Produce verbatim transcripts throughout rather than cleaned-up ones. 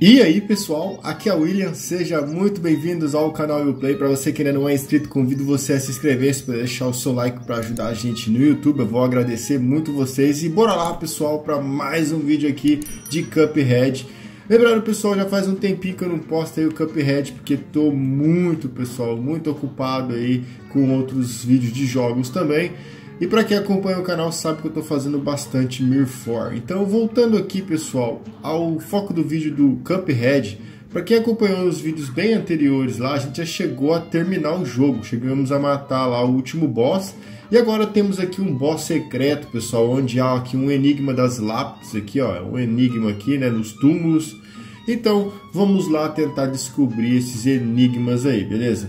E aí pessoal, aqui é o William, seja muito bem-vindos ao canal Willplay. Para você que ainda não é inscrito, convido você a se inscrever, se puder deixar o seu like para ajudar a gente no YouTube, eu vou agradecer muito vocês. E bora lá pessoal, para mais um vídeo aqui de Cuphead. Lembrando pessoal, já faz um tempinho que eu não posto aí o Cuphead, porque tô muito pessoal, muito ocupado aí com outros vídeos de jogos também. E para quem acompanha o canal sabe que eu estou fazendo bastante Mirror quatro. Então voltando aqui pessoal ao foco do vídeo do Cuphead. Para quem acompanhou os vídeos bem anteriores lá, a gente já chegou a terminar o jogo. Chegamos a matar lá o último boss. E agora temos aqui um boss secreto pessoal, onde há aqui um enigma das lápides aqui, ó, um enigma aqui, né, nos túmulos. Então vamos lá tentar descobrir esses enigmas aí, beleza?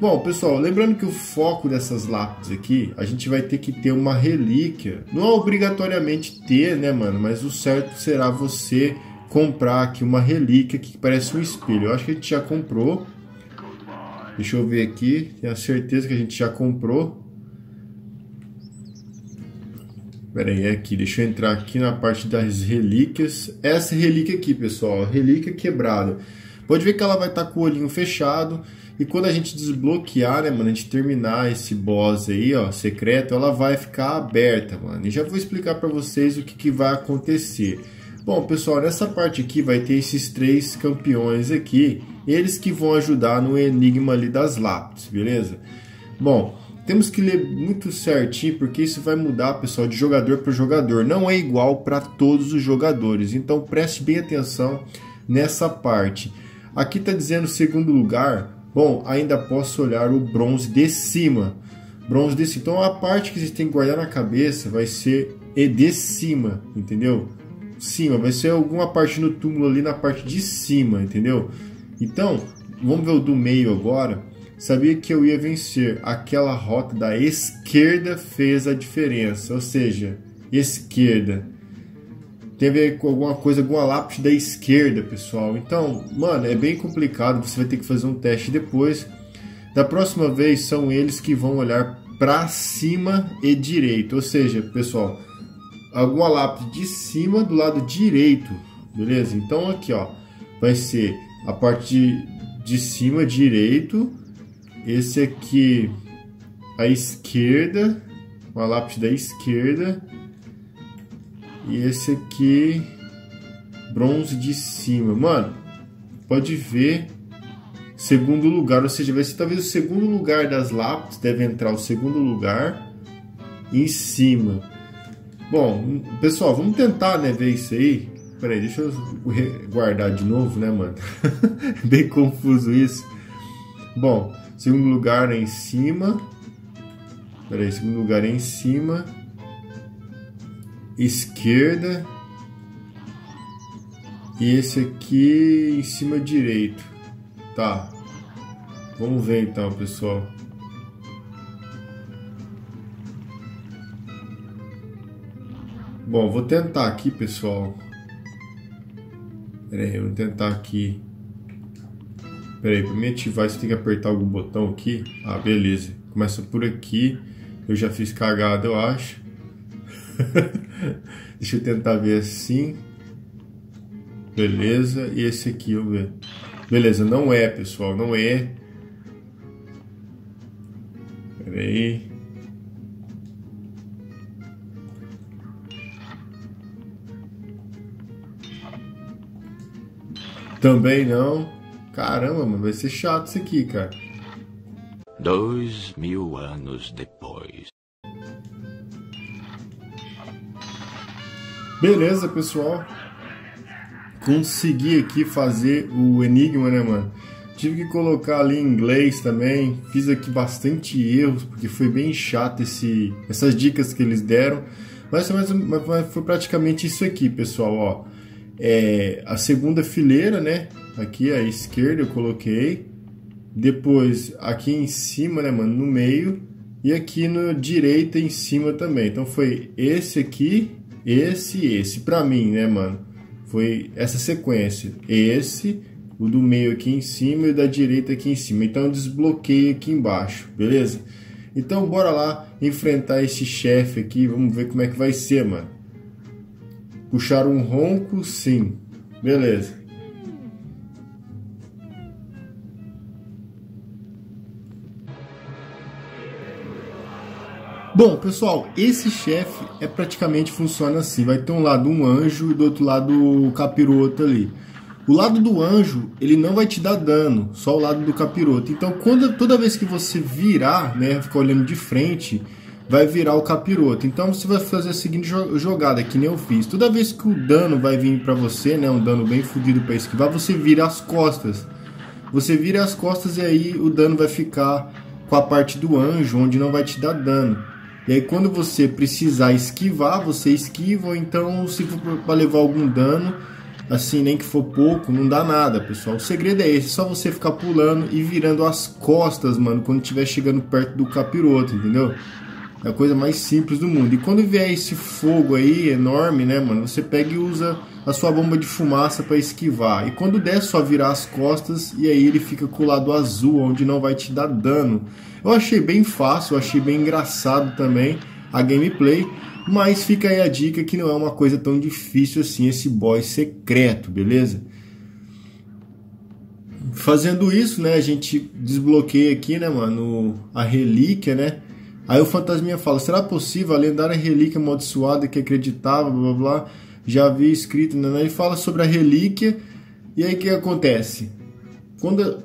Bom pessoal, lembrando que o foco dessas lápides aqui, a gente vai ter que ter uma relíquia. Não é obrigatoriamente ter, né mano, mas o certo será você comprar aqui uma relíquia que parece um espelho. Eu acho que a gente já comprou. Deixa eu ver aqui, tenho a certeza que a gente já comprou. Pera aí, é aqui, deixa eu entrar aqui na parte das relíquias. Essa relíquia aqui pessoal, relíquia quebrada. Pode ver que ela vai estar com o olhinho fechado. E quando a gente desbloquear, né, mano, a gente terminar esse boss aí, ó, secreto, ela vai ficar aberta, mano. E já vou explicar pra vocês o que, que vai acontecer. Bom, pessoal, nessa parte aqui vai ter esses três campeões aqui. Eles que vão ajudar no enigma ali das lápides, beleza? Bom, temos que ler muito certinho, porque isso vai mudar, pessoal, de jogador para jogador. Não é igual para todos os jogadores, então preste bem atenção nessa parte. Aqui tá dizendo segundo lugar... Bom, ainda posso olhar o bronze de cima. Bronze de cima. Então a parte que vocês têm que guardar na cabeça vai ser e de cima, entendeu? Cima, vai ser alguma parte no túmulo ali na parte de cima, entendeu? Então, vamos ver o do meio agora. Sabia que eu ia vencer. Aquela rota da esquerda fez a diferença. Ou seja, esquerda. Tem a ver com alguma coisa, alguma lápide da esquerda, pessoal. Então, mano, é bem complicado. Você vai ter que fazer um teste depois. Da próxima vez, são eles que vão olhar pra cima e direito. Ou seja, pessoal, alguma lápide de cima do lado direito. Beleza? Então, aqui, ó. Vai ser a parte de, de cima, direito. Esse aqui, a esquerda. Uma lápide da esquerda. E esse aqui, bronze de cima. Mano, pode ver, segundo lugar. Ou seja, vai ser talvez o segundo lugar das lápides. Deve entrar o segundo lugar em cima. Bom, pessoal, vamos tentar, né, ver isso aí. Pera aí, deixa eu guardar de novo, né, mano? Bem confuso isso. Bom, segundo lugar é em cima. Pera aí, segundo lugar é em cima. Esquerda. E esse aqui em cima direito. Tá. Vamos ver então, pessoal. Bom, vou tentar aqui, pessoal. Pera aí, eu vou tentar aqui. Pera aí, pra me ativar você tem que apertar algum botão aqui. Ah, beleza. Começa por aqui. Eu já fiz cagada, eu acho. Deixa eu tentar ver assim. Beleza. E esse aqui, eu ver. Beleza, não é, pessoal, não é. Pera aí. Também não. Caramba, mano, vai ser chato isso aqui, cara. Dois mil anos depois. Beleza, pessoal. Consegui aqui fazer o enigma, né, mano? Tive que colocar ali em inglês também. Fiz aqui bastante erros, porque foi bem chato esse, essas dicas que eles deram. Mas, mas, mas foi praticamente isso aqui, pessoal, ó. É, a segunda fileira, né? Aqui à esquerda eu coloquei. Depois, aqui em cima, né, mano? No meio. E aqui na direita em cima também. Então foi esse aqui... Esse, esse, pra mim, né, mano? Foi essa sequência. Esse, o do meio aqui em cima e o da direita aqui em cima. Então eu desbloqueei aqui embaixo, beleza? Então bora lá enfrentar esse chefe aqui, vamos ver como é que vai ser, mano. Puxar um ronco, sim. Beleza. Bom, pessoal, esse chefe é praticamente funciona assim. Vai ter um lado um anjo e do outro lado o capiroto ali. O lado do anjo, ele não vai te dar dano, só o lado do capiroto. Então, quando, toda vez que você virar, né, ficar olhando de frente, vai virar o capiroto. Então, você vai fazer a seguinte jogada, que nem eu fiz. Toda vez que o dano vai vir pra você, né, um dano bem fodido pra esquivar, você vira as costas. Você vira as costas e aí o dano vai ficar com a parte do anjo, onde não vai te dar dano. E aí, quando você precisar esquivar, você esquiva, ou então, se for pra levar algum dano, assim, nem que for pouco, não dá nada, pessoal. O segredo é esse, só você ficar pulando e virando as costas, mano, quando estiver chegando perto do capiroto, entendeu? É a coisa mais simples do mundo. E quando vier esse fogo aí, enorme, né, mano, você pega e usa a sua bomba de fumaça para esquivar. E quando der, só virar as costas e aí ele fica com o lado azul, onde não vai te dar dano. Eu achei bem fácil, eu achei bem engraçado também a gameplay. Mas fica aí a dica que não é uma coisa tão difícil assim esse boss secreto, beleza? Fazendo isso, né, a gente desbloqueia aqui, né, mano, a relíquia, né? Aí o fantasminha fala, será possível a lendária relíquia amaldiçoada que acreditava, blá, blá, blá, já havia escrito, né? Ele fala sobre a relíquia e aí o que acontece? Quando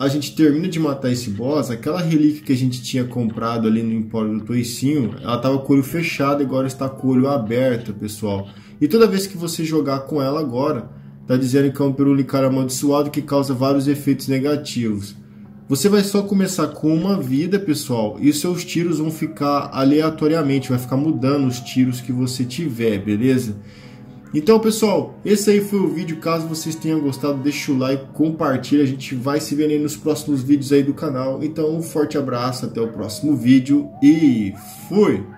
a gente termina de matar esse boss, aquela relíquia que a gente tinha comprado ali no Empório do Toicinho, ela estava com o olho fechado, agora está com o olho aberto, pessoal. E toda vez que você jogar com ela agora, tá dizendo que é um perulicário amaldiçoado que causa vários efeitos negativos. Você vai só começar com uma vida, pessoal, e seus tiros vão ficar aleatoriamente, vai ficar mudando os tiros que você tiver, beleza? Então, pessoal, esse aí foi o vídeo. Caso vocês tenham gostado, deixa o like, compartilha. A gente vai se vendo aí nos próximos vídeos aí do canal. Então, um forte abraço, até o próximo vídeo e fui!